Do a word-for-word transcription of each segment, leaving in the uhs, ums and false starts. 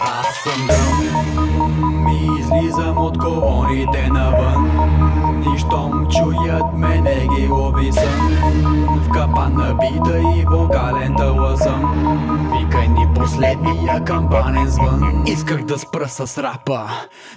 Аз съм дън и излизам от колоните навън, и щом чуят мене ги лови сън. В капан набита и вокален тъла съм. Викай ни последния камбанен звън. Исках да спра с рапа,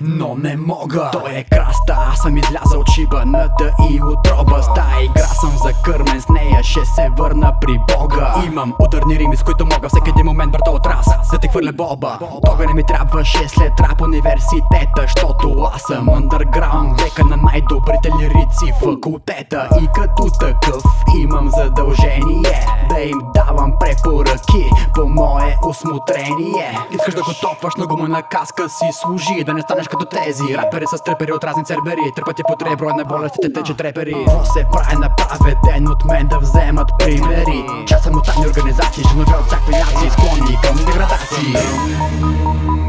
но не мога. Той е краста, аз съм излязал чибаната и отроба. С тая игра съм закърмен, с нея ще се върна при Бога. Имам ударни рими, с които мога всеки един момент, брато, от раз да те хвърля боба. Тога не ми трябваше след рап университета, щото аз съм underground, века на най-добрите лирици факултета. И като такъв имам задължение да им давам препоръки по мое усмотрение. Искаш да го топваш, но гумена каска си служи, да не станеш като тези рапери с трепери от разни цербери. Тръпът ти потреб, брой на болестите тече трепери. Какво се прави направеден от мен да вземат примери? Част съм от тайни организации, женове от всякакви нации, склонни към деградации.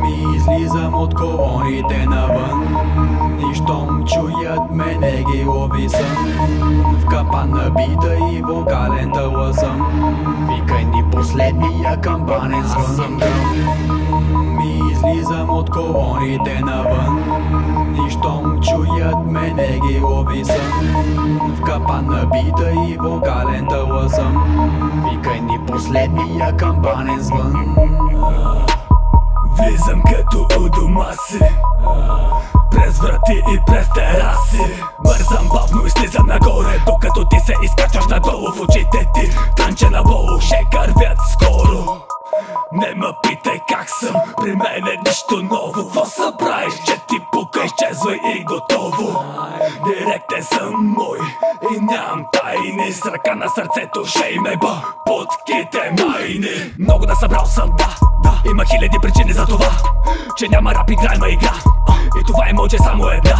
Ми излизам от колоните навън, и щом чуят мене ги лови сън. В капан набита и вокален тъла съм. Викай ни последния камбанен звън. Ми излизам от колоните навън, и щом чуят мене ги лови сън. В капан набита и вокален тъла съм. Викай ни последния камбанен звън. Влизам като у дома си, през врати и през тераси. Бързам бавно и слизам нагоре, докато ти се изкачаш надолу. В очите ти танче наволу, ще кървят скоро. Не ма питай как съм, при мен е нищо ново. Какво се правиш, че ти пука, изчезвай и готово. Директен съм мой и нямам тайни, с ръка на сърцето ще им еба путките майни. Много да събрал съм, да. Има хиляди причини за това, че няма рап, играйма игра. И това е мълче само една.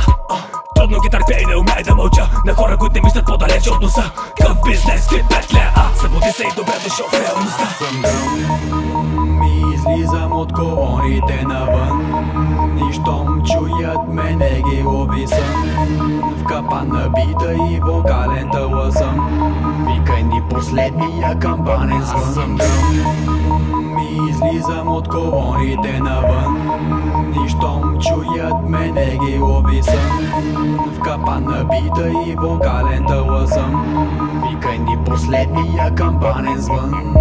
Трудно ги търпя и не умея да мълча. На хора, които не виждат по-далече от носа. Къв бизнес, ти петля, а събуди се и добре дошъл в реалността. Ми излизам от колоните навън, и щом чуят мене ги лови сън. В капан набита и вокален тъла съм. Викай ни последния камбанен звън. Ми излизам от колоните навън, и щом чуят мене ги лови сън. В капан набита и вокален тъла съм. Викай ни последния камбанен звън.